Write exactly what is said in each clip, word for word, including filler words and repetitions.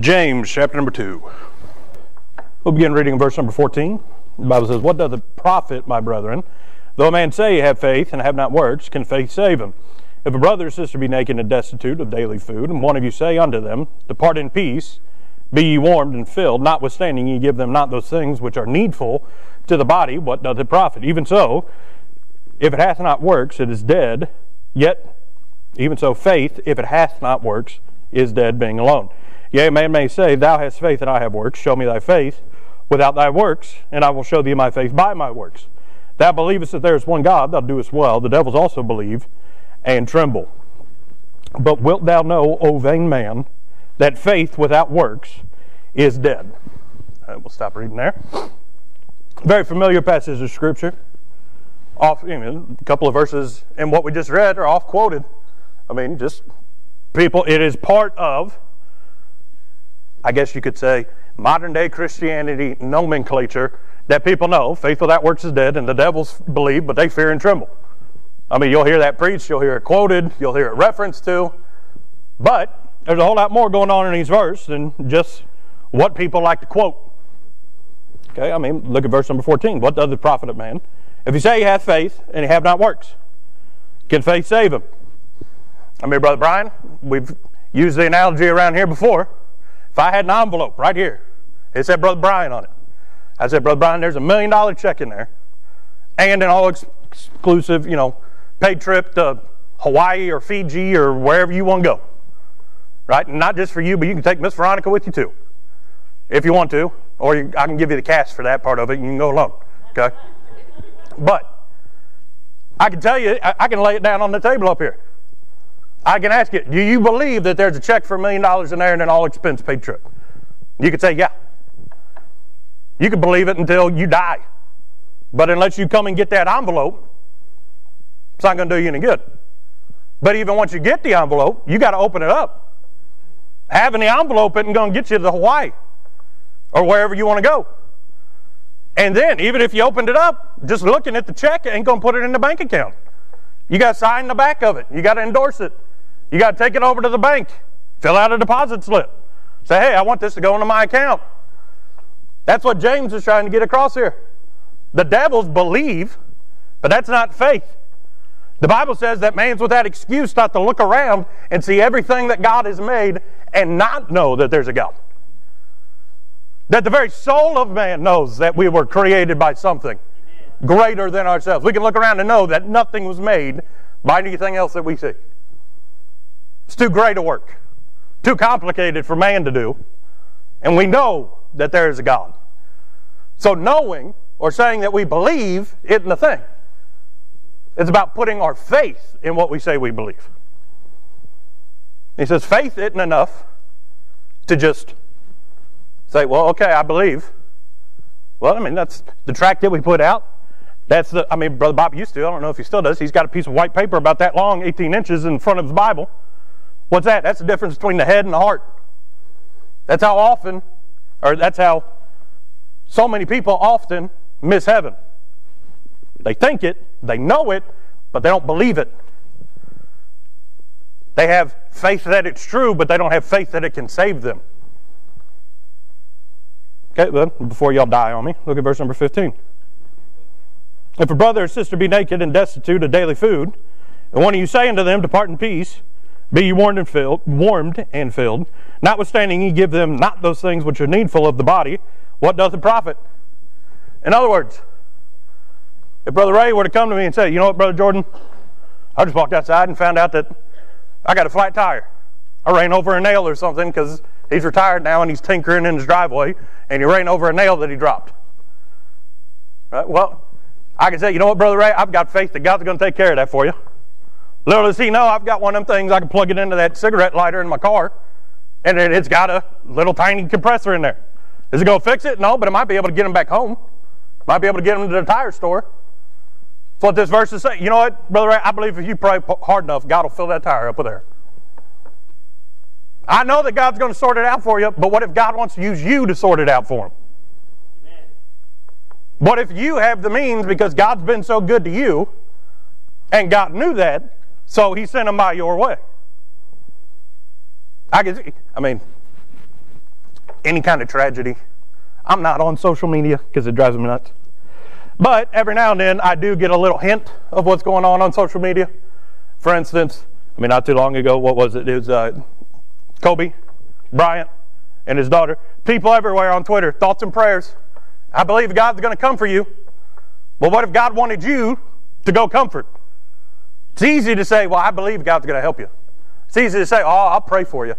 James chapter number two. We'll begin reading in verse number fourteen. The Bible says, "What doth it profit, my brethren, though a man say, have faith, and have not works, can faith save him? If a brother or sister be naked and destitute of daily food, and one of you say unto them, depart in peace, be ye warmed and filled, notwithstanding ye give them not those things which are needful to the body, what doth it profit? Even so, if it hath not works, it is dead. Yet, even so, faith, if it hath not works, is dead, being alone. Yea, a man may say, thou hast faith, and I have works. Show me thy faith without thy works, and I will show thee my faith by my works. Thou believest that there is one God, thou doest well. The devils also believe and tremble. But wilt thou know, O vain man, that faith without works is dead." All right, we'll stop reading there. Very familiar passage of Scripture. Off, you know, a couple of verses in what we just read are off quoted. I mean, just people, it is part of, I guess you could say, modern-day Christianity nomenclature that people know, faith without works is dead, and the devils believe, but they fear and tremble. I mean, you'll hear that preached, you'll hear it quoted, you'll hear it referenced to, but there's a whole lot more going on in these verses than just what people like to quote. Okay, I mean, look at verse number fourteen. "What doth it profit of man? If he say he hath faith, and he have not works, can faith save him?" I mean, Brother Brian, we've used the analogy around here before. If I had an envelope right here, it said Brother Brian on it. I said, "Brother Brian, there's a million dollar check in there, and an all-exclusive, you know, paid trip to Hawaii or Fiji or wherever you want to go." Right? And not just for you, but you can take Miss Veronica with you too, if you want to. Or you, I can give you the cash for that part of it, and you can go alone. Okay? But I can tell you, I, I can lay it down on the table up here. I can ask it, do you believe that there's a check for a million dollars in there and an all-expense paid trip? You could say, yeah. You could believe it until you die. But unless you come and get that envelope, it's not going to do you any good. But even once you get the envelope, you got to open it up. Having the envelope isn't going to get you to Hawaii or wherever you want to go. And then, even if you opened it up, just looking at the check ain't going to put it in the bank account. You got to sign the back of it. You got to endorse it. You got to take it over to the bank, fill out a deposit slip, say, hey, I want this to go into my account. That's what James is trying to get across here. The devils believe, but that's not faith. The Bible says that man's without excuse not to look around and see everything that God has made and not know that there's a God. That the very soul of man knows that we were created by something greater than ourselves. We can look around and know that nothing was made by anything else that we see. It's too great a work, too complicated for man to do, and we know that there is a God. So knowing or saying that we believe isn't the thing. It's about putting our faith in what we say we believe. He says faith isn't enough to just say, well, okay, I believe. Well, I mean, that's the tract that we put out. That's the, I mean, Brother Bob used to, I don't know if he still does, he's got a piece of white paper about that long, eighteen inches in front of his Bible. What's that? That's the difference between the head and the heart. That's how often, or that's how so many people often miss heaven. They think it, they know it, but they don't believe it. They have faith that it's true, but they don't have faith that it can save them. Okay, well, before y'all die on me, look at verse number fifteen. "If a brother or sister be naked and destitute of daily food, and one of you say unto them, depart in peace, be ye warmed and filled, warmed and filled, notwithstanding ye give them not those things which are needful of the body, what doth it profit?" In other words, if Brother Ray were to come to me and say, you know what, Brother Jordan, I just walked outside and found out that I got a flat tire. I ran over a nail or something because he's retired now and he's tinkering in his driveway, and he ran over a nail that he dropped. Right? Well, I can say, you know what, Brother Ray, I've got faith that God's going to take care of that for you. Little does he know, I've got one of them things I can plug it into that cigarette lighter in my car, and it, it's got a little tiny compressor in there. Is it going to fix it? No, but it might be able to get him back home. Might be able to get him to the tire store. That's what this verse is saying. You know what, Brother Ray, I believe if you pray hard enough, God will fill that tire up with air. I know that God's going to sort it out for you, but what if God wants to use you to sort it out for him? Amen. What if you have the means because God's been so good to you, and God knew that, so he sent him by your way? I, could, I mean, any kind of tragedy. I'm not on social media because it drives me nuts. But every now and then, I do get a little hint of what's going on on social media. For instance, I mean, not too long ago, what was it? It was uh, Kobe Bryant and his daughter. People everywhere on Twitter, thoughts and prayers. I believe God's going to come for you. Well, what if God wanted you to go comfort? It's easy to say, well, I believe God's going to help you. It's easy to say, oh, I'll pray for you.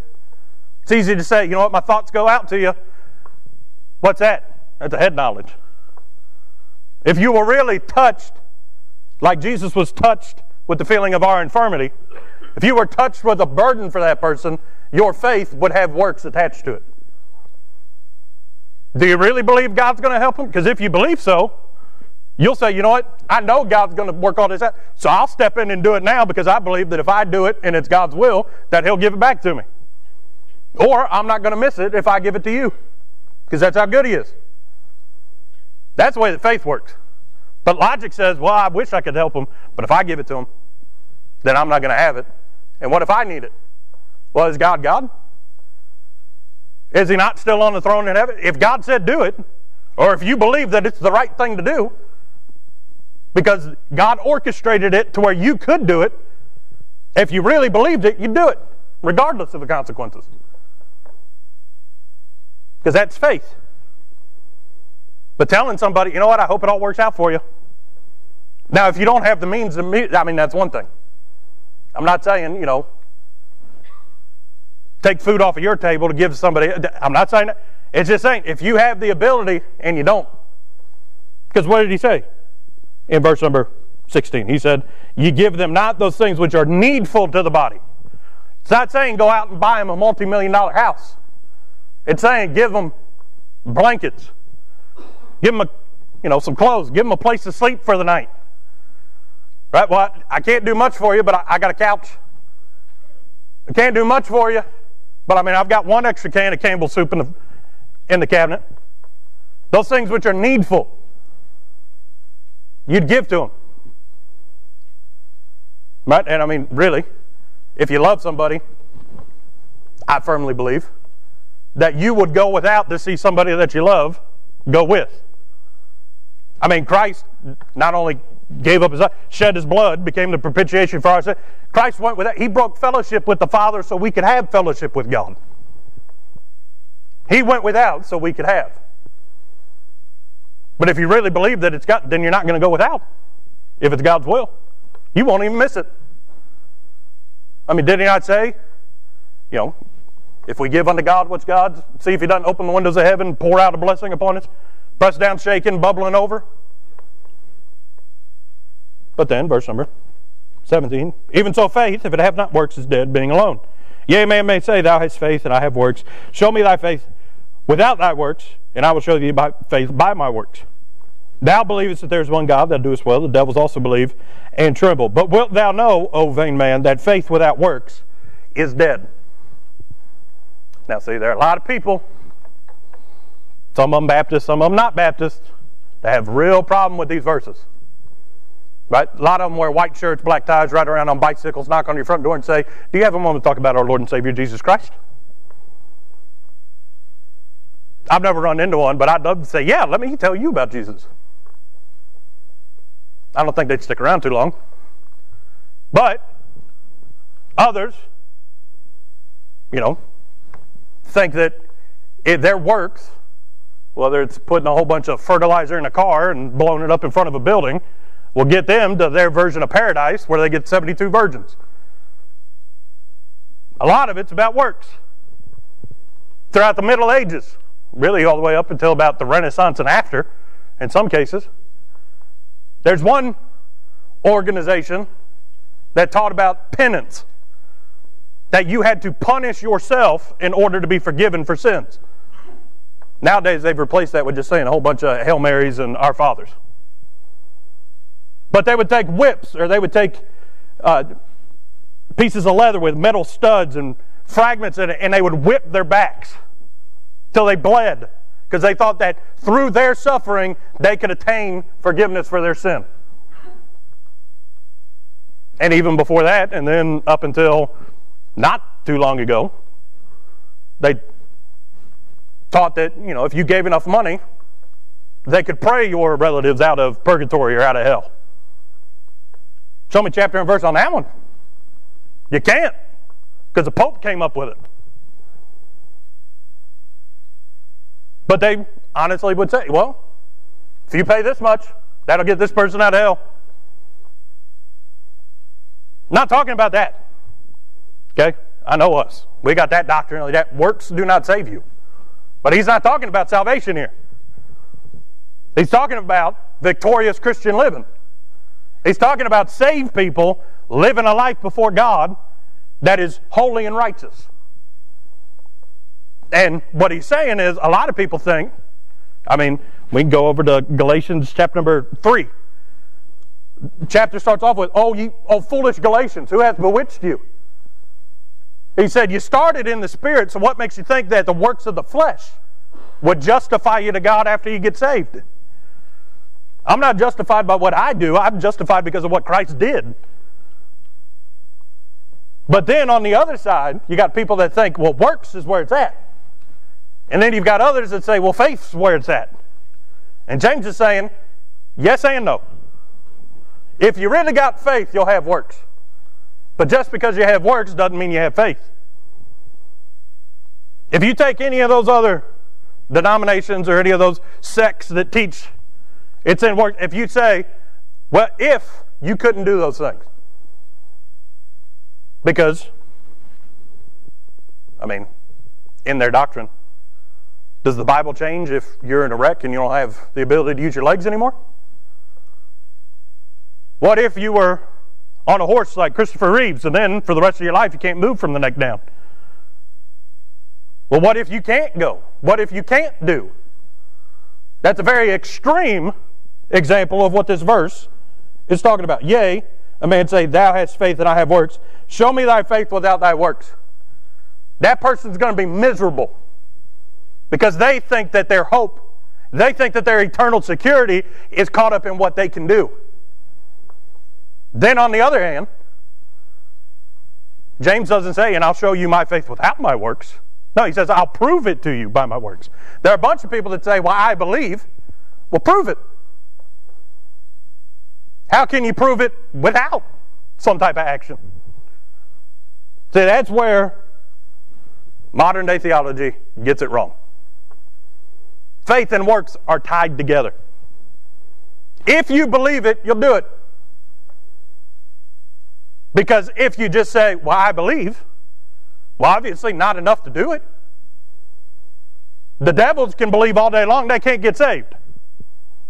It's easy to say, you know what, my thoughts go out to you. What's that? That's a head knowledge. If you were really touched, like Jesus was touched with the feeling of our infirmity, if you were touched with a burden for that person, your faith would have works attached to it. Do you really believe God's going to help them? Because if you believe so, you'll say, you know what, I know God's going to work all this out, so I'll step in and do it now because I believe that if I do it and it's God's will, that He'll give it back to me. Or I'm not going to miss it if I give it to you because that's how good He is. That's the way that faith works. But logic says, well, I wish I could help them, but if I give it to them, then I'm not going to have it. And what if I need it? Well, is God God? Is He not still on the throne in heaven? If God said do it, or if you believe that it's the right thing to do, because God orchestrated it to where you could do it, if you really believed it, you'd do it, regardless of the consequences. Because that's faith. But telling somebody, you know what, I hope it all works out for you. Now, if you don't have the means to meet, I mean, that's one thing. I'm not saying, you know, take food off of your table to give to somebody. I'm not saying that. It's just saying, if you have the ability and you don't. Because what did He say? In verse number sixteen, He said, you give them not those things which are needful to the body. It's not saying go out and buy them a multi-million dollar house. It's saying give them blankets. Give them, a, you know, some clothes. Give them a place to sleep for the night. Right? Well, I, I can't do much for you, but I, I got a couch. I can't do much for you, but I mean, I've got one extra can of Campbell's soup in the in the cabinet. Those things which are needful, you'd give to them. Right? And I mean, really, if you love somebody, I firmly believe that you would go without to see somebody that you love go with. I mean, Christ not only gave up His life, shed His blood, became the propitiation for our sins. Christ went with that. He broke fellowship with the Father so we could have fellowship with God. He went without so we could have. But if you really believe that it's God, then you're not going to go without. If it's God's will, you won't even miss it. I mean, did He not say, you know, if we give unto God what's God's, see if He doesn't open the windows of heaven, pour out a blessing upon us, pressed down, shaken, bubbling over. But then, verse number seventeen, even so faith, if it have not works, is dead, being alone. Yea, man may say, thou hast faith, and I have works. Show me thy faith without thy works, and I will show thee by faith by my works. Thou believest that there is one God, thou doest well. The devils also believe and tremble. But wilt thou know, O vain man, that faith without works is dead? Now see, there are a lot of people, some of them Baptists, some of them not Baptists, that have real problem with these verses. Right? A lot of them wear white shirts, black ties, ride around on bicycles, knock on your front door and say, do you have a moment to talk about our Lord and Savior Jesus Christ? I've never run into one, but I'd love to say, yeah, let me tell you about Jesus. I don't think they'd stick around too long. But others, you know, think that it, their works, whether it's putting a whole bunch of fertilizer in a car and blowing it up in front of a building, will get them to their version of paradise where they get seventy-two virgins. A lot of it's about works. Throughout the Middle Ages, really all the way up until about the Renaissance and after, in some cases, there's one organization that taught about penance, that you had to punish yourself in order to be forgiven for sins. Nowadays, they've replaced that with just saying a whole bunch of Hail Marys and Our Fathers. But they would take whips, or they would take uh, pieces of leather with metal studs and fragments in it, and they would whip their backs till they bled, because they thought that through their suffering, they could attain forgiveness for their sin. And even before that, and then up until not too long ago, they taught that, you know, if you gave enough money, they could pray your relatives out of purgatory or out of hell. Show me chapter and verse on that one. You can't, because the Pope came up with it. But they honestly would say, well, if you pay this much, that'll get this person out of hell. Not talking about that. Okay? I know us. We got that doctrinally, that works do not save you. But he's not talking about salvation here. He's talking about victorious Christian living. He's talking about saved people living a life before God that is holy and righteous. And what he's saying is, a lot of people think, I mean, we can go over to Galatians chapter number three. The chapter starts off with, "Oh, ye, oh foolish Galatians, who hath bewitched you?" He said, you started in the Spirit, so what makes you think that the works of the flesh would justify you to God after you get saved? I'm not justified by what I do. I'm justified because of what Christ did. But then on the other side, you got people that think, well, works is where it's at. And then you've got others that say, well, faith's where it's at. And James is saying, yes and no. If you really got faith, you'll have works. But just because you have works doesn't mean you have faith. If you take any of those other denominations or any of those sects that teach it's in work, if you say, well, if you couldn't do those things, because, I mean, in their doctrine, does the Bible change if you're in a wreck and you don't have the ability to use your legs anymore? What if you were on a horse like Christopher Reeves, and then for the rest of your life you can't move from the neck down? Well, what if you can't go? What if you can't do? That's a very extreme example of what this verse is talking about. Yea, a man say, thou hast faith and I have works. Show me thy faith without thy works. That person's going to be miserable, because they think that their hope, they think that their eternal security is caught up in what they can do. Then on the other hand, James doesn't say, and I'll show you my faith without my works. No, he says, I'll prove it to you by my works. There are a bunch of people that say, well, I believe. Well, prove it. How can you prove it without some type of action? See, that's where modern day theology gets it wrong. Faith and works are tied together. If you believe it, you'll do it. Because if you just say, well, I believe, well, obviously not enough to do it. The devils can believe all day long, they can't get saved.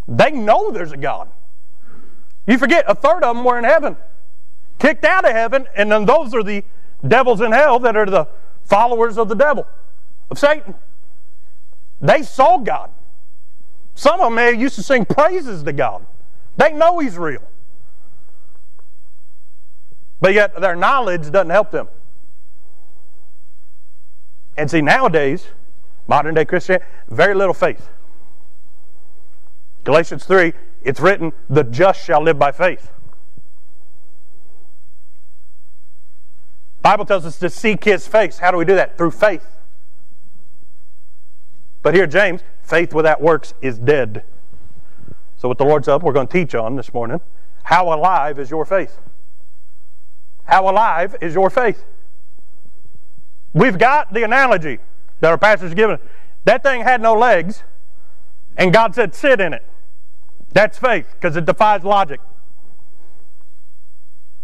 They know there's a God. You forget, a third of them were in heaven, kicked out of heaven, and then those are the devils in hell that are the followers of the devil, of Satan. They saw God. Some of them used to sing praises to God. They know He's real. But yet their knowledge doesn't help them. And see, nowadays, modern day Christianity, very little faith. Galatians three, it's written, the just shall live by faith. The Bible tells us to seek His face. How do we do that? Through faith. But here, James, faith without works is dead. So with the Lord's help, we're going to teach on this morning, how alive is your faith? How alive is your faith? We've got the analogy that our pastor's given. That thing had no legs, and God said, sit in it. That's faith, because it defies logic.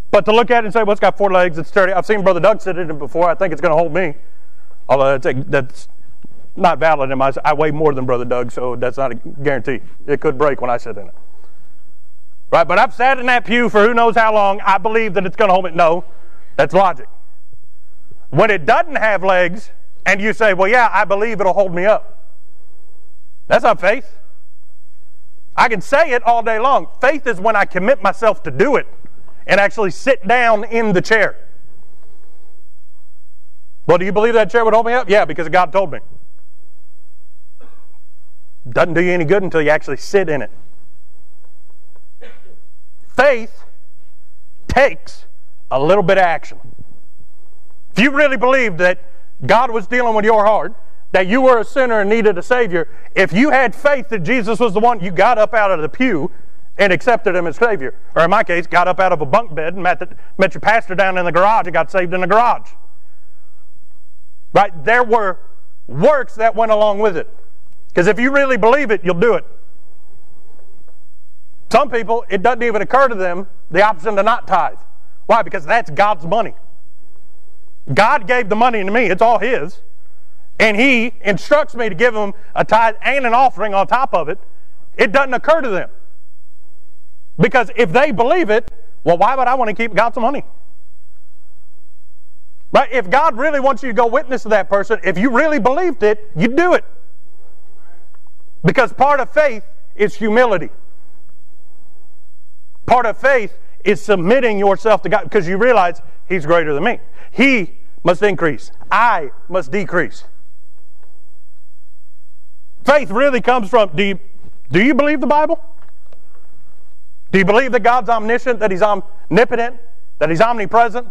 But to look at it and say, well, it's got four legs, it's sturdy. I've seen Brother Doug sit in it before. I think it's going to hold me. Although that's, that's not valid in my I weigh more than Brother Doug, so that's not a guarantee. It could break when I sit in it. Right, but I've sat in that pew for who knows how long. I believe that it's going to hold me. No, that's logic. When it doesn't have legs, and you say, well, yeah, I believe it'll hold me up. That's not faith. I can say it all day long. Faith is when I commit myself to do it and actually sit down in the chair. Well, do you believe that chair would hold me up? Yeah, because God told me. Doesn't do you any good until you actually sit in it. Faith takes a little bit of action. If you really believed that God was dealing with your heart that you were a sinner and needed a Savior, if you had faith that Jesus was the one, you got up out of the pew and accepted Him as Savior. Or in my case, got up out of a bunk bed and met, the, met your pastor down in the garage and got saved in the garage. Right? There were works that went along with it. Because if you really believe it, you'll do it. Some people, it doesn't even occur to them the option to not tithe. Why? Because that's God's money. God gave the money to me. It's all His. And He instructs me to give Him a tithe and an offering on top of it. It doesn't occur to them. Because if they believe it, well, why would I want to keep God's money? But if God really wants you to go witness to that person, if you really believed it, you'd do it. Because part of faith is humility. Part of faith is submitting yourself to God, because you realize He's greater than me. He must increase. I must decrease. Faith really comes from, do you, do you believe the Bible? Do you believe that God's omniscient, that He's omnipotent, that He's omnipresent,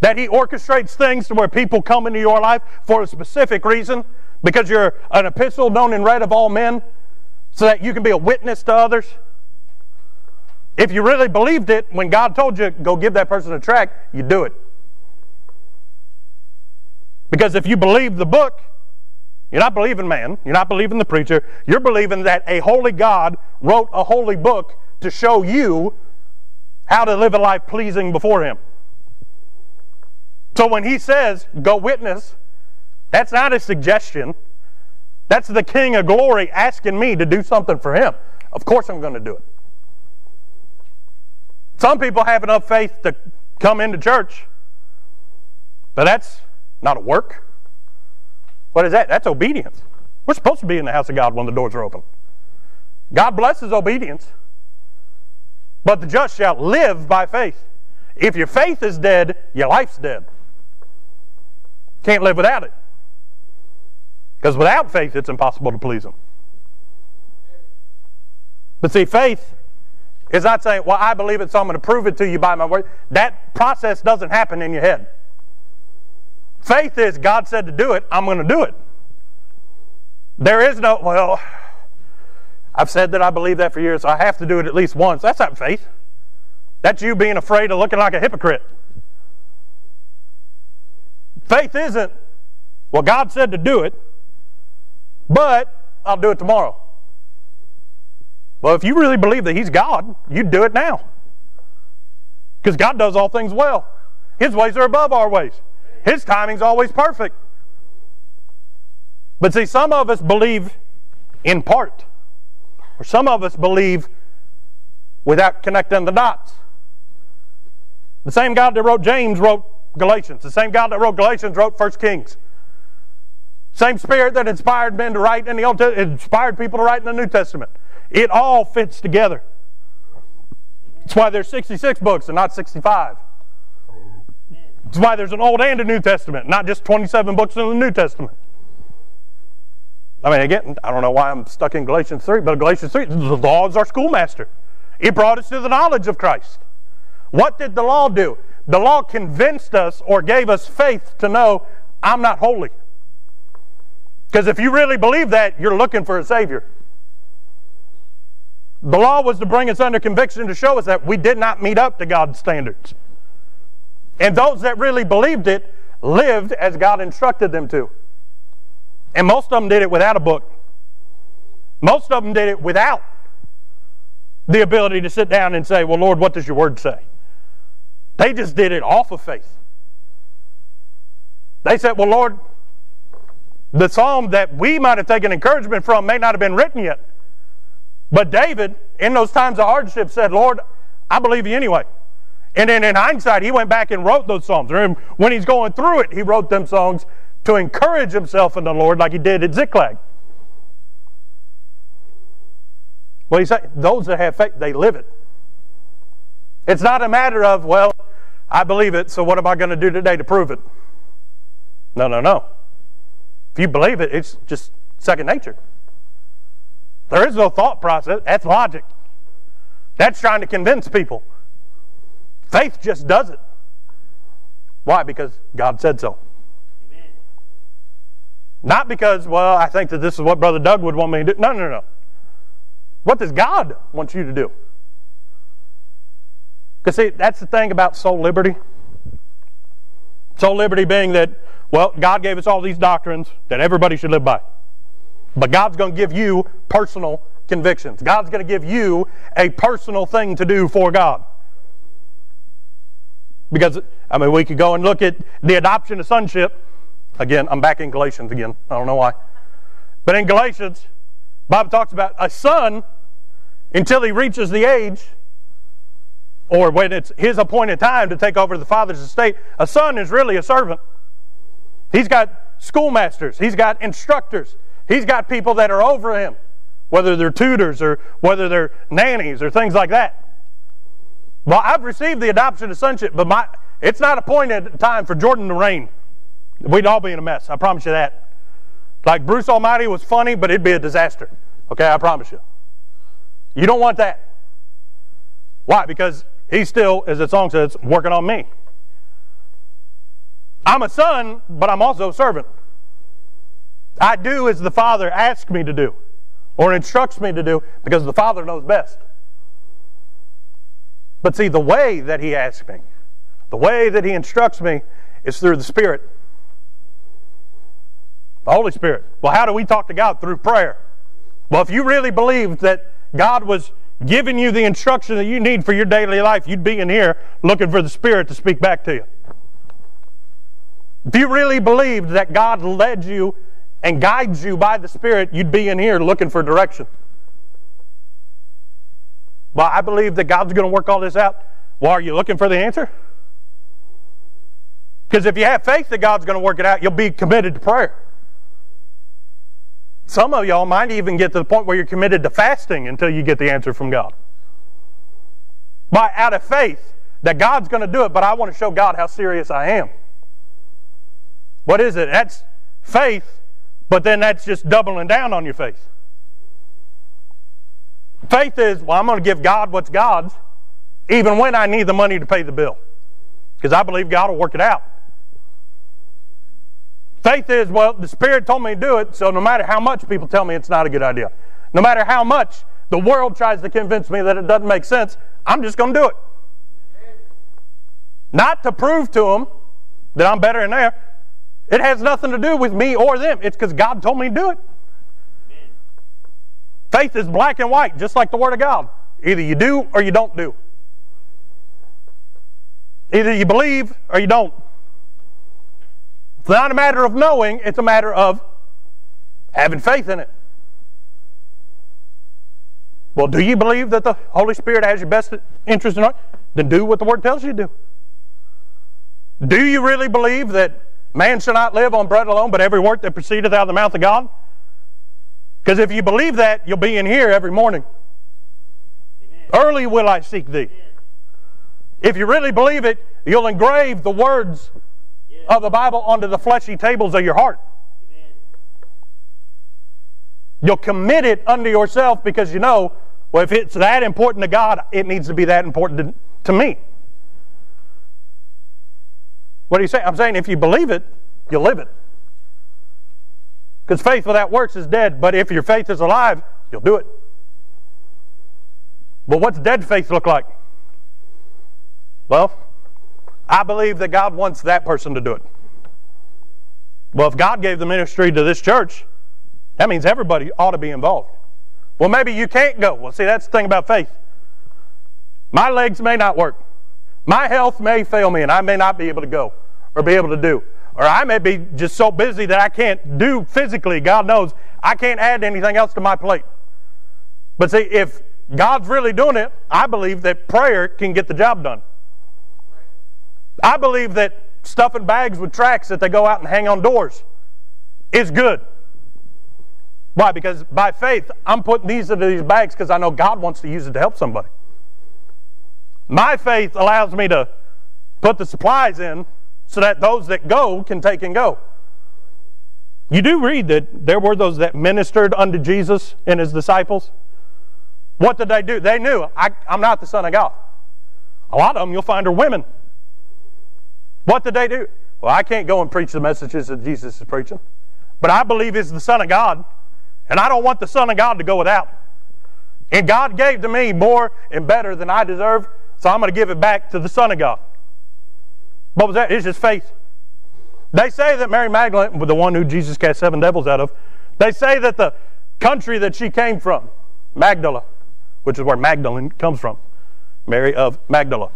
that He orchestrates things to where people come into your life for a specific reason, because you're an epistle known and read of all men, so that you can be a witness to others? If you really believed it, when God told you, go give that person a tract, you do it. Because if you believe the book, you're not believing man, you're not believing the preacher, you're believing that a holy God wrote a holy book to show you how to live a life pleasing before Him. So when He says, go witness, that's not a suggestion. That's the King of Glory asking me to do something for Him. Of course I'm going to do it. Some people have enough faith to come into church, but that's not a work. What is that? That's obedience. We're supposed to be in the house of God when the doors are open. God blesses obedience, but the just shall live by faith. If your faith is dead, your life's dead. Can't live without it. Because without faith, it's impossible to please Him. But see, faith is not saying, well, I believe it, so I'm going to prove it to you by my word. That process doesn't happen in your head. Faith is, God said to do it, I'm going to do it. There is no, well, I've said that I believe that for years, so I have to do it at least once. That's not faith. That's you being afraid of looking like a hypocrite. Faith isn't, well, God said to do it, but I'll do it tomorrow. Well, if you really believe that He's God, you'd do it now. Because God does all things well. His ways are above our ways. His timing's always perfect. But see, some of us believe in part. Or some of us believe without connecting the dots. The same God that wrote James wrote Galatians. The same God that wrote Galatians wrote First Kings. Same Spirit that inspired men to write in the Old Testament inspired people to write in the New Testament. It all fits together. That's why there's sixty-six books and not sixty-five. That's why there's an Old and a New Testament, not just twenty-seven books in the New Testament. I mean, again, I don't know why I'm stuck in Galatians three, but Galatians three, the law is our schoolmaster. It brought us to the knowledge of Christ. What did the law do? The law convinced us or gave us faith to know I'm not holy. Because if you really believe that, you're looking for a Savior. The law was to bring us under conviction to show us that we did not meet up to God's standards. And those that really believed it lived as God instructed them to. And most of them did it without a book. Most of them did it without the ability to sit down and say, well, Lord, what does your word say? They just did it off of faith. They said, well, Lord, the psalm that we might have taken encouragement from may not have been written yet. But David, in those times of hardship, said, Lord, I believe you anyway. And then in hindsight, he went back and wrote those psalms. When he's going through it, he wrote them songs to encourage himself in the Lord like he did at Ziklag. Well, he's saying, those that have faith, they live it. It's not a matter of, well, I believe it, so what am I going to do today to prove it? No, no, no. If you believe it, it's just second nature. There is no thought process. That's logic. That's trying to convince people. Faith just does it. Why? Because God said so. Amen. Not because, well, I think that this is what Brother Doug would want me to do. No, no, no. What does God want you to do? Because see, that's the thing about soul liberty. Soul liberty being that, well, God gave us all these doctrines that everybody should live by. But God's going to give you personal convictions. God's going to give you a personal thing to do for God. Because, I mean, we could go and look at the adoption of sonship. Again, I'm back in Galatians again. I don't know why. But in Galatians, the Bible talks about a son until he reaches the age, or when it's his appointed time to take over the father's estate. A son is really a servant. He's got schoolmasters. He's got instructors. He's got people that are over him, whether they're tutors or whether they're nannies or things like that. Well, I've received the adoption of sonship, but my, it's not appointed time for Jordan to reign. We'd all be in a mess. I promise you that. Like Bruce Almighty was funny, but it'd be a disaster. Okay, I promise you. You don't want that. Why? Because he still, as the song says, working on me. I'm a son, but I'm also a servant. I do as the Father asks me to do or instructs me to do, because the Father knows best. But see, the way that he asks me, the way that he instructs me, is through the Spirit. The Holy Spirit. Well, how do we talk to God? Through prayer. Well, if you really believed that God was giving you the instruction that you need for your daily life, you'd be in here looking for the Spirit to speak back to you. If you really believed that God led you and guides you by the Spirit, you'd be in here looking for direction. Well, I believe that God's going to work all this out. Well, are you looking for the answer? Because if you have faith that God's going to work it out, you'll be committed to prayer. Some of y'all might even get to the point where you're committed to fasting until you get the answer from God. By out of faith that God's going to do it, but I want to show God how serious I am. What is it? That's faith, but then that's just doubling down on your faith. Faith is, well, I'm going to give God what's God's, even when I need the money to pay the bill, because I believe God will work it out. Faith is, well, the Spirit told me to do it, so no matter how much people tell me it's not a good idea, no matter how much the world tries to convince me that it doesn't make sense, I'm just going to do it. Not to prove to them that I'm better than they are. It has nothing to do with me or them. It's because God told me to do it. Amen. Faith is black and white, just like the Word of God. Either you do or you don't do. Either you believe or you don't. It's not a matter of knowing, it's a matter of having faith in it. Well, do you believe that the Holy Spirit has your best interest in it? Then do what the Word tells you to do. Do you really believe that man shall not live on bread alone, but every word that proceedeth out of the mouth of God? Because if you believe that, you'll be in here every morning. Amen. Early will I seek thee. Amen. If you really believe it, you'll engrave the words of the Bible onto the fleshy tables of your heart. Amen. You'll commit it unto yourself, because you know, well, if it's that important to God, it needs to be that important to, to me. What do you say? I'm saying if you believe it, you live it. Because faith without works is dead, but if your faith is alive, you'll do it. But what's dead faith look like? Well, I believe that God wants that person to do it. Well, if God gave the ministry to this church, that means everybody ought to be involved. Well, maybe you can't go. Well, see, that's the thing about faith. My legs may not work. My health may fail me, and I may not be able to go or be able to do. Or I may be just so busy that I can't do physically. God knows I can't add anything else to my plate. But see, if God's really doing it, I believe that prayer can get the job done. I believe that stuffing bags with tracts that they go out and hang on doors is good. Why? Because by faith, I'm putting these into these bags because I know God wants to use it to help somebody. My faith allows me to put the supplies in so that those that go can take and go. You do read that there were those that ministered unto Jesus and his disciples. What did they do? They knew, I, I'm not the Son of God. A lot of them you'll find are women. What did they do? Well, I can't go and preach the messages that Jesus is preaching. But I believe it's the Son of God, and I don't want the Son of God to go without. And God gave to me more and better than I deserve, so I'm going to give it back to the Son of God. What was that? It's just faith. They say that Mary Magdalene, the one who Jesus cast seven devils out of, they say that the country that she came from, Magdala, which is where Magdalene comes from, Mary of Magdala,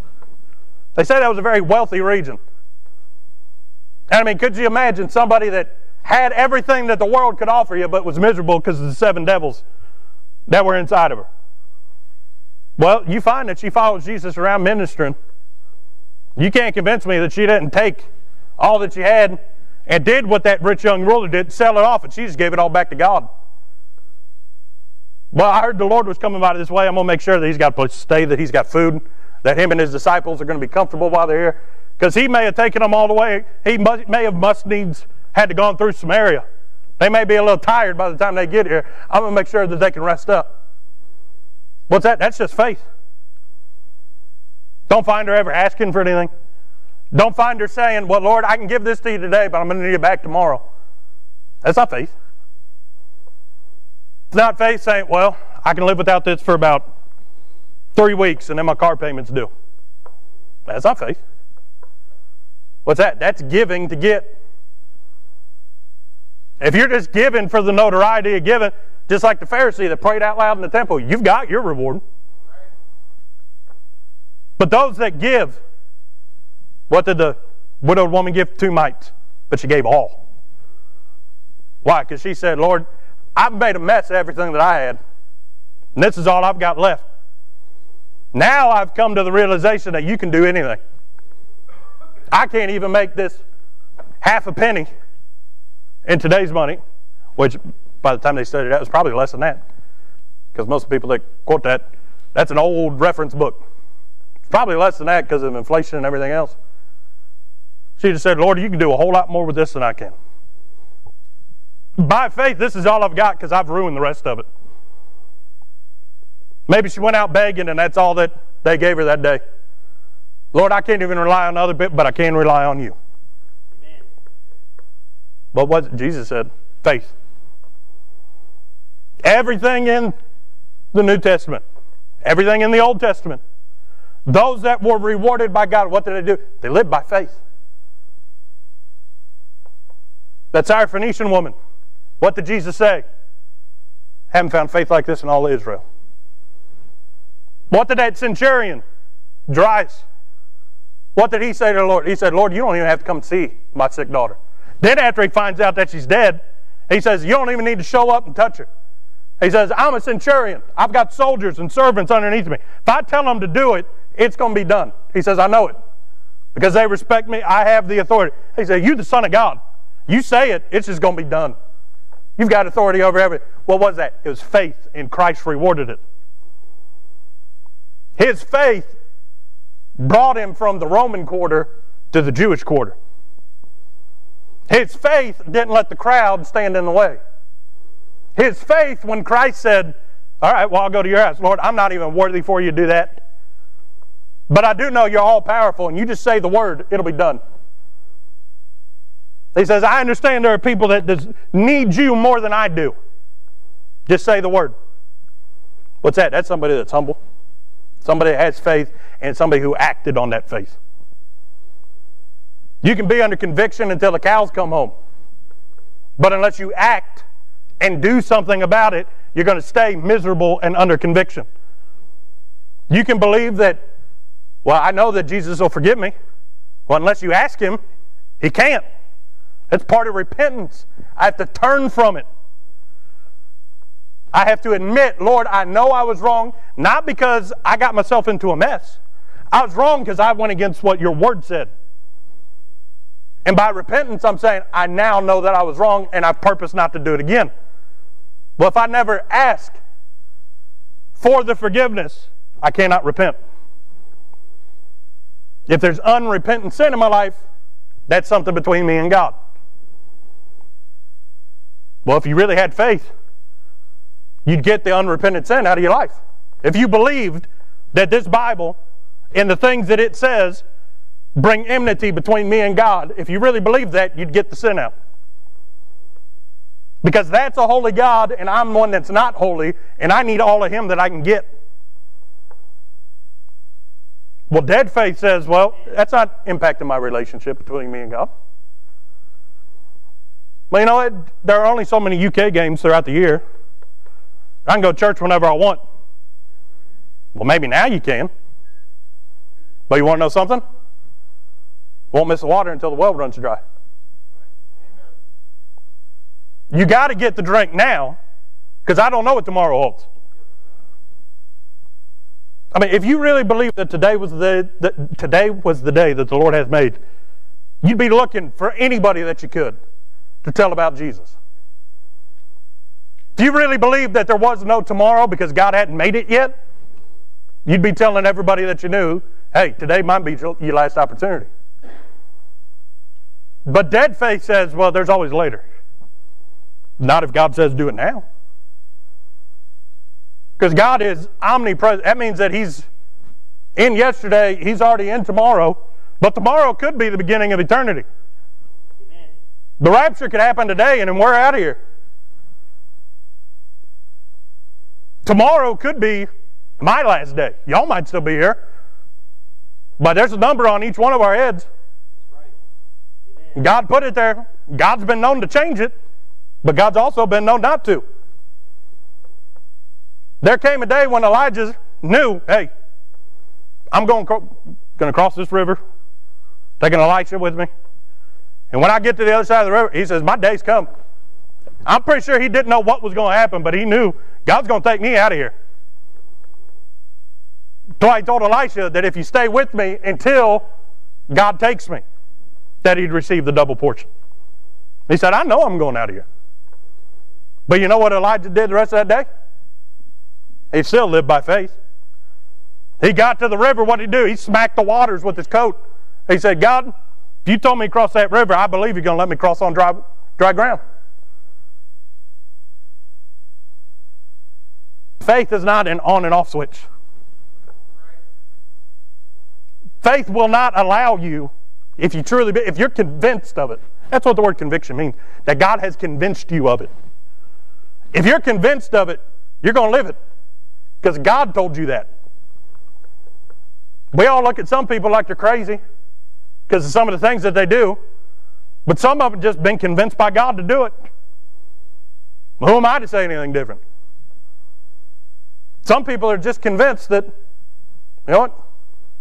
they say that was a very wealthy region. And I mean, could you imagine somebody that had everything that the world could offer you but was miserable because of the seven devils that were inside of her? Well, you find that she follows Jesus around ministering. You can't convince me that she didn't take all that she had and did what that rich young ruler did, sell it off, and she just gave it all back to God. Well, I heard the Lord was coming by this way. I'm going to make sure that he's got a place to stay, that he's got food, that him and his disciples are going to be comfortable while they're here. Because he may have taken them all the way. He may have must needs had to gone through Samaria. They may be a little tired by the time they get here. I'm going to make sure that they can rest up. What's that? That's just faith. Don't find her ever asking for anything. Don't find her saying, well, Lord, I can give this to you today, but I'm going to need it back tomorrow. That's not faith. It's not faith saying, well, I can live without this for about three weeks and then my car payment's due. That's not faith. What's that? That's giving to get. If you're just giving for the notoriety of giving, just like the Pharisee that prayed out loud in the temple, you've got your reward. But those that give, what did the widowed woman give? Two mites. But she gave all. Why? Because she said, Lord, I've made a mess of everything that I had, and this is all I've got left. Now I've come to the realization that you can do anything. I can't even make this half a penny in today's money, which by the time they studied that was probably less than that, because most people that quote that, that's an old reference book. It's probably less than that because of inflation and everything else. She just said, Lord, you can do a whole lot more with this than I can. By faith, this is all I've got because I've ruined the rest of it. Maybe she went out begging and that's all that they gave her that day. Lord, I can't even rely on other people, but I can rely on you. Amen. But what Jesus said, faith. Everything in the New Testament, everything in the Old Testament, those that were rewarded by God, what did they do? They lived by faith. That Syrophoenician woman, what did Jesus say? Haven't found faith like this in all Israel. What did that centurion, Darius, what did he say to the Lord? He said, Lord, you don't even have to come see my sick daughter. Then after he finds out that she's dead, he says, you don't even need to show up and touch her. He says, I'm a centurion. I've got soldiers and servants underneath me. If I tell them to do it, it's going to be done. He says, I know it. Because they respect me, I have the authority. He said, you're the Son of God. You say it, it's just going to be done. You've got authority over everything. What was that? It was faith, and Christ rewarded it. His faith brought him from the Roman quarter to the Jewish quarter. His faith didn't let the crowd stand in the way. His faith, when Christ said, all right, well, I'll go to your house. Lord, I'm not even worthy for you to do that. But I do know you're all-powerful, and you just say the word, it'll be done. He says, I understand there are people that need you more than I do. Just say the word. What's that? That's somebody that's humble. Somebody that has faith and somebody who acted on that faith. You can be under conviction until the cows come home. But unless you act and do something about it, you're going to stay miserable and under conviction. You can believe that, well, I know that Jesus will forgive me. Well, unless you ask him, he can't. That's part of repentance. I have to turn from it. I have to admit, Lord, I know I was wrong, not because I got myself into a mess. I was wrong because I went against what your word said. And by repentance, I'm saying, I now know that I was wrong and I purpose not to do it again. Well, if I never ask for the forgiveness, I cannot repent. If there's unrepentant sin in my life, that's something between me and God. Well, if you really had faith, you'd get the unrepentant sin out of your life. If you believed that this Bible and the things that it says bring enmity between me and God, if you really believed that, you'd get the sin out. Because that's a holy God, and I'm one that's not holy, and I need all of Him that I can get. Well, dead faith says, well, that's not impacting my relationship between me and God. Well, you know, it, there are only so many U K games throughout the year. I can go to church whenever I want. Well, maybe now you can. But you want to know something? Won't miss the water until the well runs dry. You got to get the drink now, because I don't know what tomorrow holds. I mean, if you really believe that today was the that today was the day that the Lord has made, you'd be looking for anybody that you could to tell about Jesus. If you really believe that there was no tomorrow because God hadn't made it yet, you'd be telling everybody that you knew, hey, today might be your last opportunity. But dead faith says, well, there's always later. Not if God says do it now. Because God is omnipresent. That means that He's in yesterday, He's already in tomorrow, but tomorrow could be the beginning of eternity. Amen. The rapture could happen today and then we're out of here. Tomorrow could be my last day. Y'all might still be here, but there's a number on each one of our heads. That's right. Amen. God put it there. God's been known to change it, but God's also been known not to. There came a day when Elijah knew, hey, I'm going, going to cross this river, taking Elisha with me. And when I get to the other side of the river, he says, my day's come. I'm pretty sure he didn't know what was going to happen, but he knew God's going to take me out of here. So he told Elisha that if you stay with me until God takes me, that he'd receive the double portion. He said, I know I'm going out of here. But you know what Elijah did the rest of that day? He still lived by faith. He got to the river. What did he do? He smacked the waters with his coat. He said, God, if you told me to cross that river, I believe you're going to let me cross on dry, dry ground. Faith is not an on and off switch. Faith will not allow you, if you truly be, if you're convinced of it. That's what the word conviction means, that God has convinced you of it. If you're convinced of it, you're going to live it because God told you that. We all look at some people like they're crazy because of some of the things that they do, but some of them just been convinced by God to do it. Well, who am I to say anything different? Some people are just convinced that, you know what,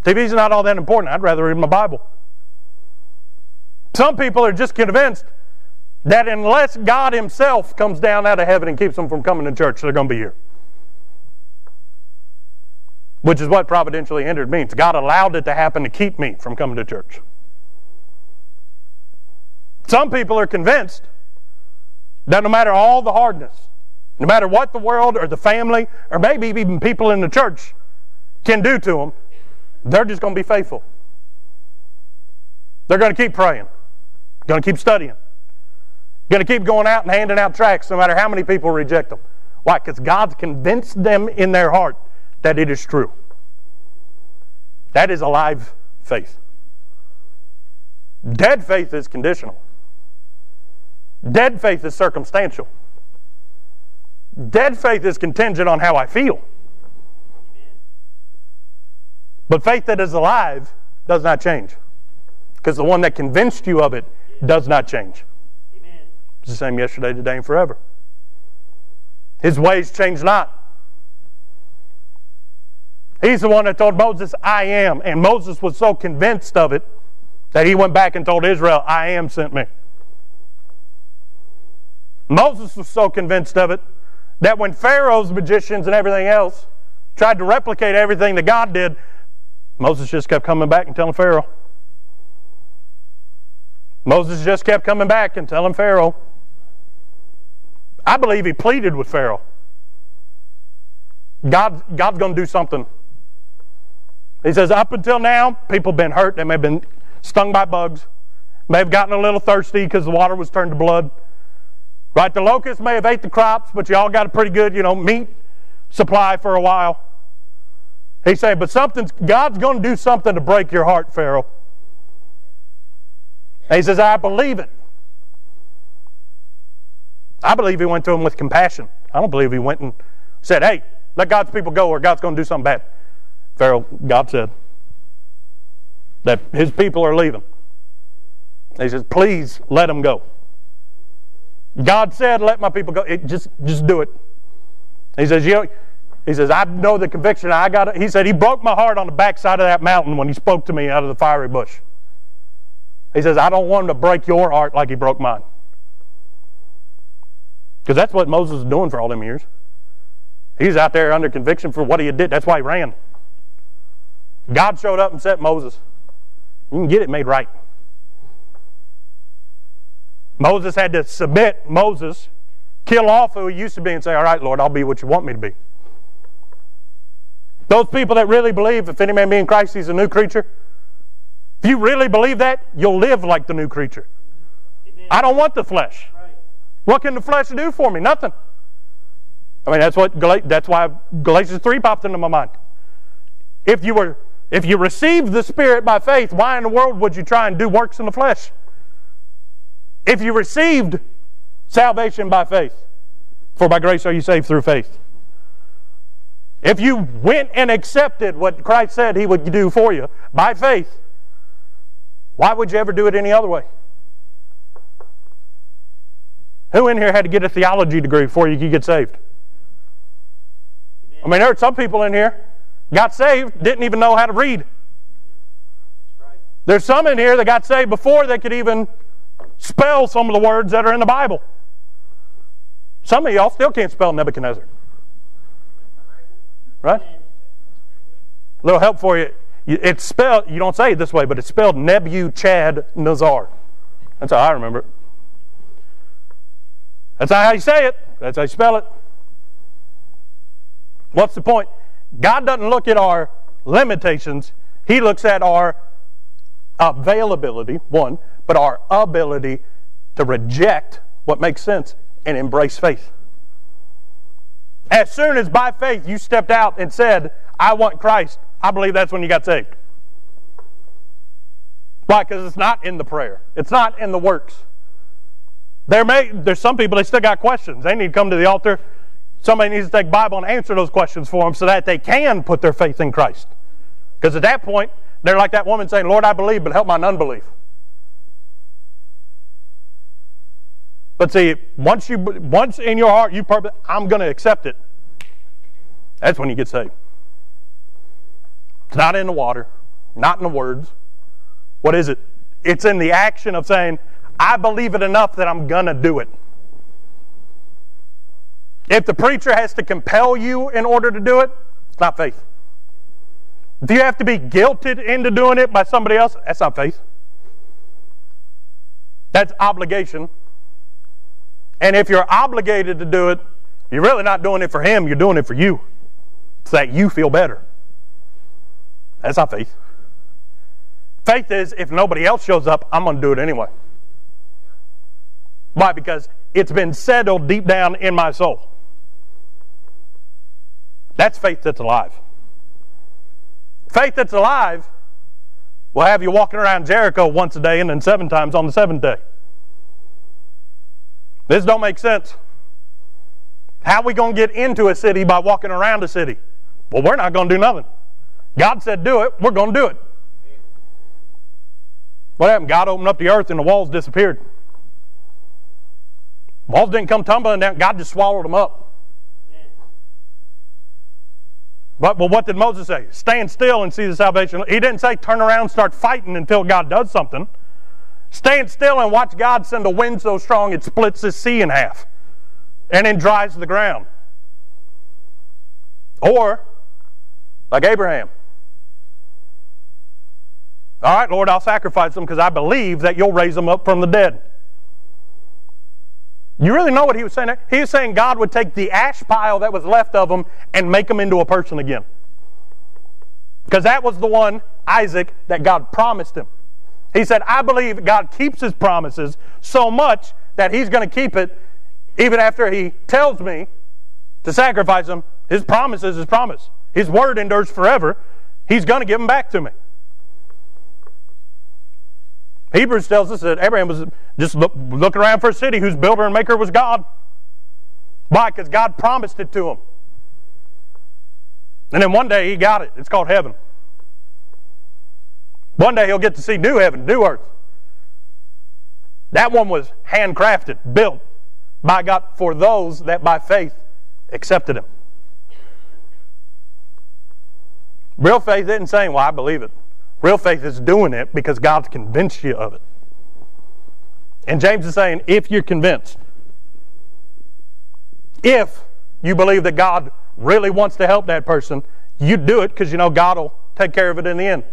T V's not all that important. I'd rather read my Bible. Some people are just convinced that unless God Himself comes down out of heaven and keeps them from coming to church, they're going to be here. Which is what providentially hindered means. God allowed it to happen to keep me from coming to church. Some people are convinced that no matter all the hardness, no matter what the world or the family or maybe even people in the church can do to them, they're just going to be faithful. They're going to keep praying. Going to keep studying. Going to keep going out and handing out tracts no matter how many people reject them. Why? Because God's convinced them in their heart that it is true. That is alive faith. Dead faith is conditional. Dead faith is circumstantial. Dead faith is contingent on how I feel. But faith that is alive does not change, because the one that convinced you of it does not change. It's the same yesterday, today, and forever. His ways change not. He's the one that told Moses, I am. And Moses was so convinced of it that he went back and told Israel, I am sent me. Moses was so convinced of it that when Pharaoh's magicians and everything else tried to replicate everything that God did, Moses just kept coming back and telling Pharaoh. Moses just kept coming back and telling Pharaoh. I believe he pleaded with Pharaoh. God, God's going to do something. He says, up until now, people have been hurt. They may have been stung by bugs. May have gotten a little thirsty because the water was turned to blood. Right? The locusts may have ate the crops, but you all got a pretty good, you know, meat supply for a while. He said, but something's, God's going to do something to break your heart, Pharaoh. And he says, I believe it. I believe he went to them with compassion. I don't believe he went and said, hey, let God's people go or God's going to do something bad. Pharaoh, God said that his people are leaving. He says, please let them go. God said, let my people go. It, just, just do it. He says, you know, he says, I know the conviction I got. He said, he broke my heart on the backside of that mountain when he spoke to me out of the fiery bush. He says, I don't want him to break your heart like he broke mine. Because that's what Moses was doing for all them years. He's out there under conviction for what he did. That's why he ran. God showed up and said, Moses, you can get it made right. Moses had to submit. Moses, kill off who he used to be and say, all right, Lord, I'll be what you want me to be. Those people that really believe, if any man be in Christ, he's a new creature. If you really believe that, you'll live like the new creature. Amen. I don't want the flesh. Right. What can the flesh do for me? Nothing. I mean, that's what that's why Galatians three popped into my mind. If you were, if you received the Spirit by faith, why in the world would you try and do works in the flesh? If you received salvation by faith, for by grace are you saved through faith. If you went and accepted what Christ said he would do for you by faith, why would you ever do it any other way? Who in here had to get a theology degree before you could get saved? I mean, there are some people in here got saved, didn't even know how to read. There's some in here that got saved before they could even spell some of the words that are in the Bible. Some of y'all still can't spell Nebuchadnezzar. Right? A little help for you. It's spelled, you don't say it this way, but it's spelled Nebuchadnezzar. That's how I remember it. That's how you say it. That's how you spell it. What's the point? God doesn't look at our limitations. He looks at our availability, one, but our ability to reject what makes sense and embrace faith. As soon as by faith you stepped out and said, I want Christ, I believe that's when you got saved. Why? Because it's not in the prayer. It's not in the works. There may There's some people, they still got questions. They need to come to the altar. Somebody needs to take the Bible and answer those questions for them so that they can put their faith in Christ. Because at that point, they're like that woman saying, Lord, I believe, but help mine unbelief. But see, once you, once in your heart you purpose, I'm going to accept it, that's when you get saved. It's not in the water, not in the words. What is it? It's in the action of saying, I believe it enough that I'm going to do it. If the preacher has to compel you in order to do it, it's not faith. Do you have to be guilted into doing it by somebody else? That's not faith. That's obligation. And if you're obligated to do it, you're really not doing it for him, you're doing it for you. So that you feel better. That's not faith. Faith is, if nobody else shows up, I'm going to do it anyway. Why? Because it's been settled deep down in my soul. That's faith that's alive. Faith that's alive will have you walking around Jericho once a day and then seven times on the seventh day. This don't make sense. How are we going to get into a city by walking around a city? Well, we're not going to do nothing. God said do it. We're going to do it. What happened? God opened up the earth and the walls disappeared. Walls didn't come tumbling down. God just swallowed them up. But, but what did Moses say? Stand still and see the salvation. He didn't say turn around and start fighting until God does something. Stand still and watch God send a wind so strong it splits the sea in half and then dries the ground. Or, like Abraham. All right, Lord, I'll sacrifice them because I believe that you'll raise them up from the dead. You really know what he was saying? He was saying God would take the ash pile that was left of them and make them into a person again. Because that was the one, Isaac, that God promised him. He said, I believe God keeps his promises so much that he's going to keep it even after he tells me to sacrifice him. His promise is his promise. His word endures forever. He's going to give them back to me. Hebrews tells us that Abraham was just look, looking around for a city whose builder and maker was God. Why? Because God promised it to him. And then one day he got it. It's called heaven. One day he'll get to see new heaven, new earth. That one was handcrafted, built by God for those that by faith accepted him. Real faith isn't saying, well, I believe it. Real faith is doing it because God's convinced you of it. And James is saying, if you're convinced, if you believe that God really wants to help that person, you do it because you know God will take care of it in the end.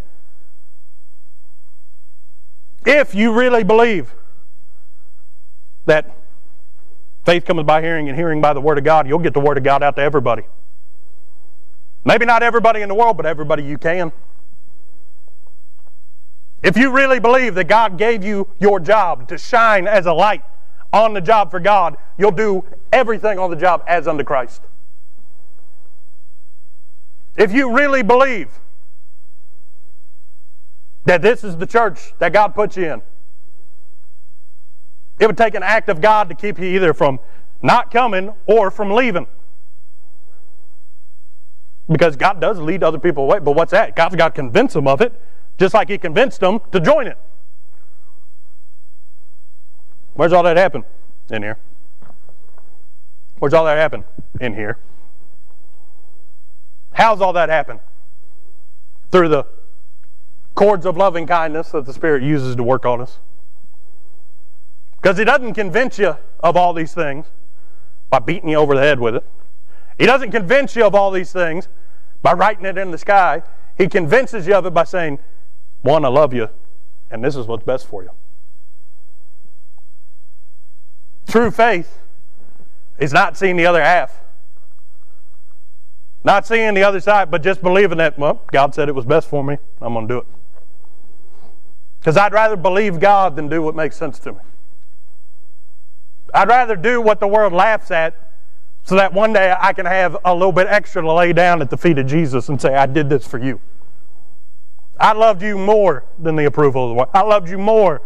If you really believe that faith comes by hearing and hearing by the Word of God, you'll get the Word of God out to everybody. Maybe not everybody in the world, but everybody you can. If you really believe that God gave you your job to shine as a light on the job for God, you'll do everything on the job as unto Christ. If you really believe that this is the church that God puts you in, it would take an act of God to keep you either from not coming or from leaving. Because God does lead other people away. But what's that? God's got to convince them of it, just like he convinced them to join it. Where's all that happen? In here. Where's all that happen? In here. How's all that happen? Through the cords of loving kindness that the Spirit uses to work on us. Because he doesn't convince you of all these things by beating you over the head with it. He doesn't convince you of all these things by writing it in the sky. He convinces you of it by saying, one, I love you, and this is what's best for you. True faith is not seeing the other half. Not seeing the other side, but just believing that, well, God said it was best for me, I'm going to do it. Because I'd rather believe God than do what makes sense to me. I'd rather do what the world laughs at so that one day I can have a little bit extra to lay down at the feet of Jesus and say, I did this for you. I loved you more than the approval of the world. I loved you more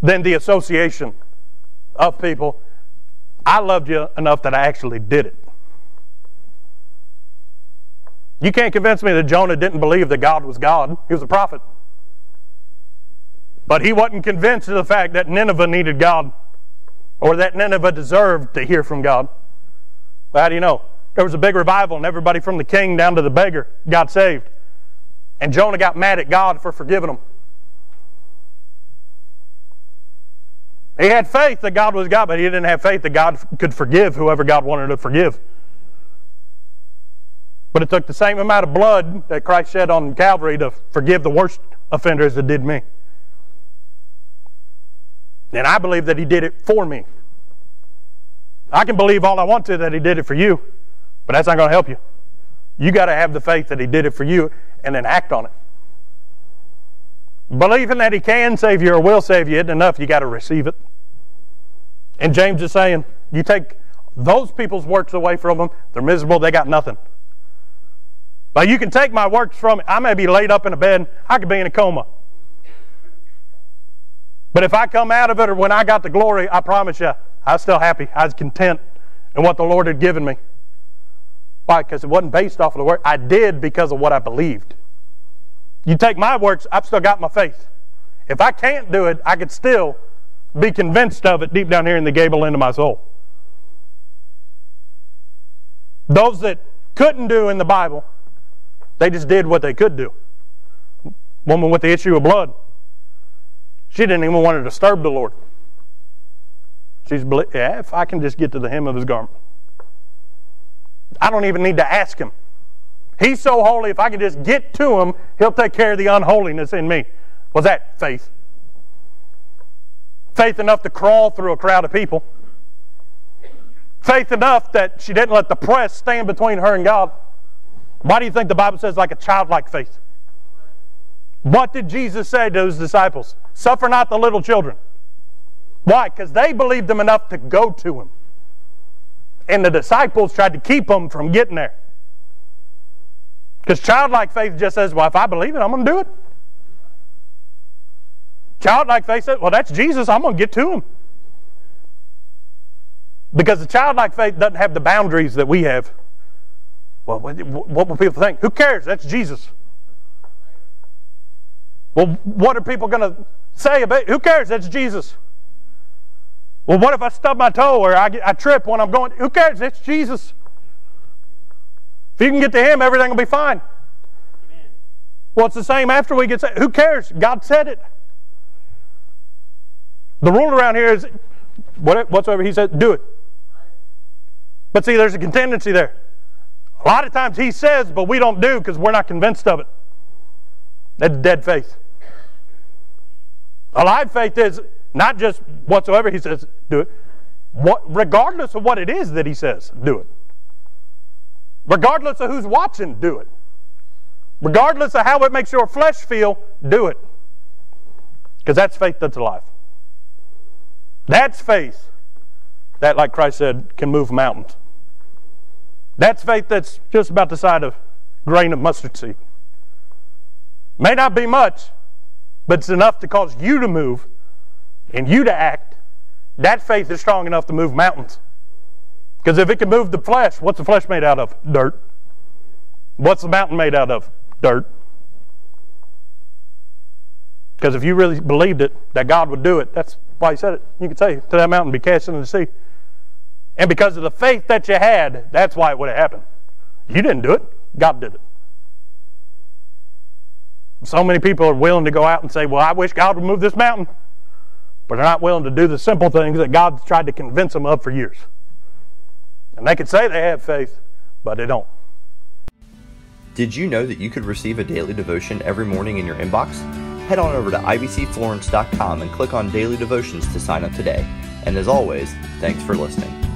than the association of people. I loved you enough that I actually did it. You can't convince me that Jonah didn't believe that God was God. He was a prophet. But he wasn't convinced of the fact that Nineveh needed God, or that Nineveh deserved to hear from God. Well, how do you know? There was a big revival and everybody from the king down to the beggar got saved. And Jonah got mad at God for forgiving him. He had faith that God was God, but he didn't have faith that God could forgive whoever God wanted to forgive. But it took the same amount of blood that Christ shed on Calvary to forgive the worst offenders that did me. And I believe that he did it for me. I can believe all I want to that he did it for you, but that's not going to help you. You got to have the faith that he did it for you and then act on it. Believing that he can save you or will save you isn't enough. You got to receive it. And James is saying, you take those people's works away from them, they're miserable, they got nothing. But you can take my works from it. I may be laid up in a bed, I could be in a coma. But if I come out of it or when I got the glory, I promise you, I was still happy. I was content in what the Lord had given me. Why? Because it wasn't based off of the work. I did because of what I believed. You take my works, I've still got my faith. If I can't do it, I could still be convinced of it deep down here in the gable end of my soul. Those that couldn't do in the Bible, they just did what they could do. Woman with the issue of blood, she didn't even want to disturb the Lord. She's, yeah, if I can just get to the hem of his garment. I don't even need to ask him. He's so holy, if I can just get to him, he'll take care of the unholiness in me. Was that faith? Faith enough to crawl through a crowd of people. Faith enough that she didn't let the press stand between her and God. Why do you think the Bible says like a childlike faith? What did Jesus say to his disciples? Suffer not the little children. Why? Because they believed him enough to go to him. And the disciples tried to keep him from getting there. Because childlike faith just says, well, if I believe it, I'm going to do it. Childlike faith says, well, that's Jesus, I'm going to get to him. Because the childlike faith doesn't have the boundaries that we have. Well, what will people think? Who cares? That's Jesus. Well, what are people going to say about it? Who cares? That's Jesus. Well, what if I stub my toe or I, I trip when I'm going? Who cares? That's Jesus. If you can get to Him, everything will be fine. Amen. Well, it's the same after we get saved. Who cares? God said it. The rule around here is whatsoever He says, do it. But see, there's a contingency there. A lot of times He says, but we don't do because we're not convinced of it. That's dead faith. Alive faith is not just whatsoever He says, do it. What, regardless of what it is that He says, do it. Regardless of who's watching, do it. Regardless of how it makes your flesh feel, do it. Because that's faith that's alive. That's faith that, like Christ said, can move mountains. That's faith that's just about the size of a grain of mustard seed. May not be much, but it's enough to cause you to move and you to act. That faith is strong enough to move mountains. Because if it can move the flesh, what's the flesh made out of? Dirt. What's the mountain made out of? Dirt. Because if you really believed it, that God would do it, that's why He said it. You could say, to that mountain, be cast into the sea. And because of the faith that you had, that's why it would have happened. You didn't do it. God did it. So many people are willing to go out and say, well, I wish God would move this mountain. But they're not willing to do the simple things that God's tried to convince them of for years. And they could say they have faith, but they don't. Did you know that you could receive a daily devotion every morning in your inbox? Head on over to i b c florence dot com and click on Daily Devotions to sign up today. And as always, thanks for listening.